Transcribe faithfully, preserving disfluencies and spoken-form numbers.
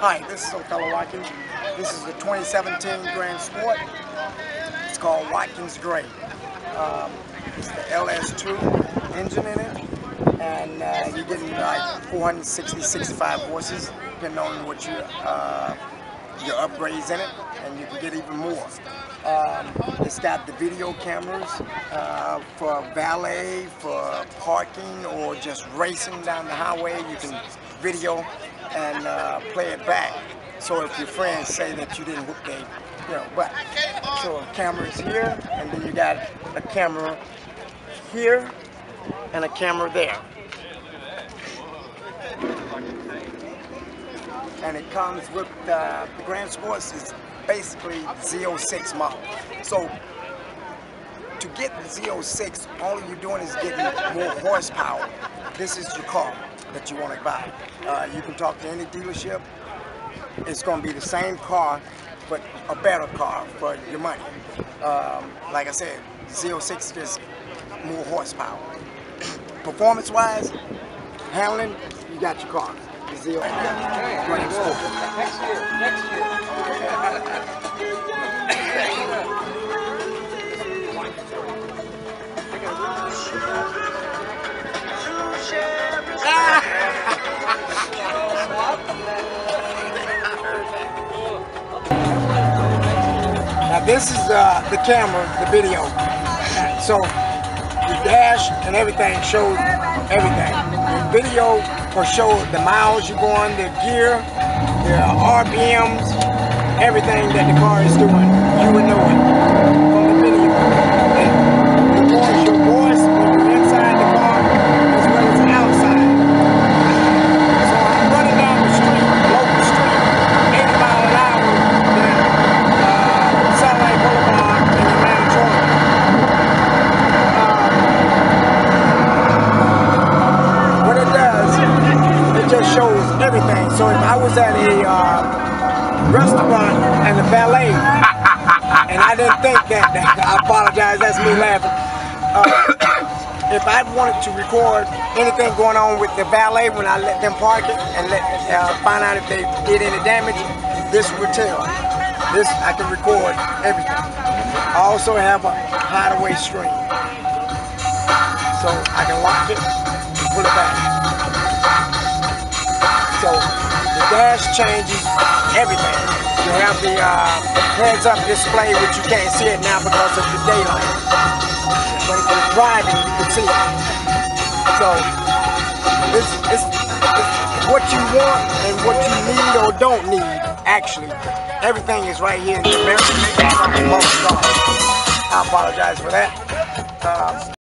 Hi, this is Othello Watkins. This is the twenty seventeen Grand Sport. It's called Watkins Gray. Um, it's the L S two engine in it, and uh, you're getting like four hundred sixty, sixty-five horses, depending on what you, uh, your upgrades in it, and you can get even more. Um, it's got the video cameras uh, for valet, for parking, or just racing down the highway. You can video and uh, play it back. So if your friends say that you didn't hook their, you know, butt. So a camera is here, and then you got a camera here and a camera there. And it comes with uh, the Grand Sports is basically Z oh six model. So to get the Z oh six, all you're doing is getting more horsepower. This is your car that you want to buy. Uh, you can talk to any dealership. It's going to be the same car, but a better car for your money. Um, like I said, Z oh six is more horsepower. Performance-wise, handling, you got your car. The Z oh six. Next year, next year. Now this is uh, the camera, the video. So the dash and everything shows everything. The video will show the miles you're going, the gear, the R P Ms, everything that the car is doing. You would know it from the video. And the voice, your voice when you're inside the car as well as outside. So I'm running down the street, local street, eighty miles an hour down uh, Satellite Boulevard in Atlanta, Georgia. Uh, what it does, just shows everything. So if I was at a uh, restaurant and a valet, and I didn't think that, that I apologize, that's me laughing. Uh, if I wanted to record anything going on with the valet when I let them park it and let uh, find out if they did any damage, this would tell. This, I can record everything. I also have a hideaway stream. So I can watch it and pull it back. So the dash changes everything. You have the uh, heads-up display, which you can't see it now because of the daylight. But if you're driving, you can see it. So it's, it's, it's what you want and what you need or don't need. Actually, everything is right here in the mirror. I apologize for that. Um,